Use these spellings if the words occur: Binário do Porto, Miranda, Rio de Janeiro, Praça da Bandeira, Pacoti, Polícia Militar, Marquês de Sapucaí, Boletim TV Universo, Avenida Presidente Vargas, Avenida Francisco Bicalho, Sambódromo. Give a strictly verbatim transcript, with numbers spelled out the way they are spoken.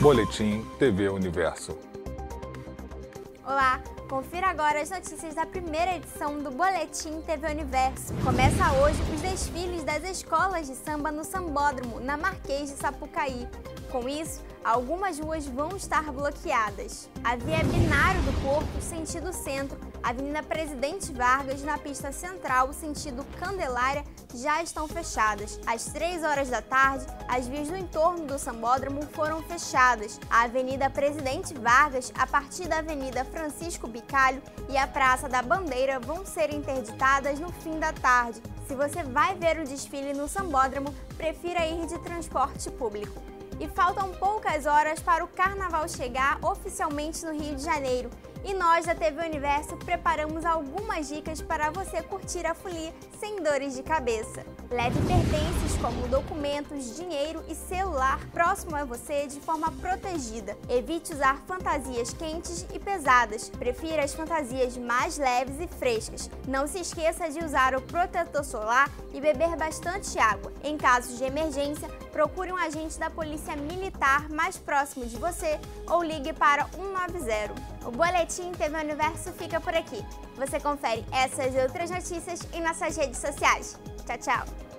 Boletim T V Universo. Olá, confira agora as notícias da primeira edição do Boletim T V Universo. Começa hoje os desfiles das escolas de samba no Sambódromo, na Marquês de Sapucaí. Com isso, algumas ruas vão estar bloqueadas. A via Binário do Porto, sentido centro, Avenida Presidente Vargas, na pista central, sentido Candelária, já estão fechadas. Às três horas da tarde, as vias do entorno do Sambódromo foram fechadas. A Avenida Presidente Vargas, a partir da Avenida Francisco Bicalho, e a Praça da Bandeira vão ser interditadas no fim da tarde. Se você vai ver o desfile no Sambódromo, prefira ir de transporte público. E faltam poucas horas para o Carnaval chegar oficialmente no Rio de Janeiro. E nós da T V Universo preparamos algumas dicas para você curtir a folia sem dores de cabeça. Leve pertences como documentos, dinheiro e celular próximo a você de forma protegida. Evite usar fantasias quentes e pesadas. Prefira as fantasias mais leves e frescas. Não se esqueça de usar o protetor solar e beber bastante água. Em casos de emergência, procure um agente da Polícia Militar mais próximo de você ou ligue para um nove zero. O Boletim T V Universo fica por aqui. Você confere essas e outras notícias em nossas redes sociais. Tchau, tchau!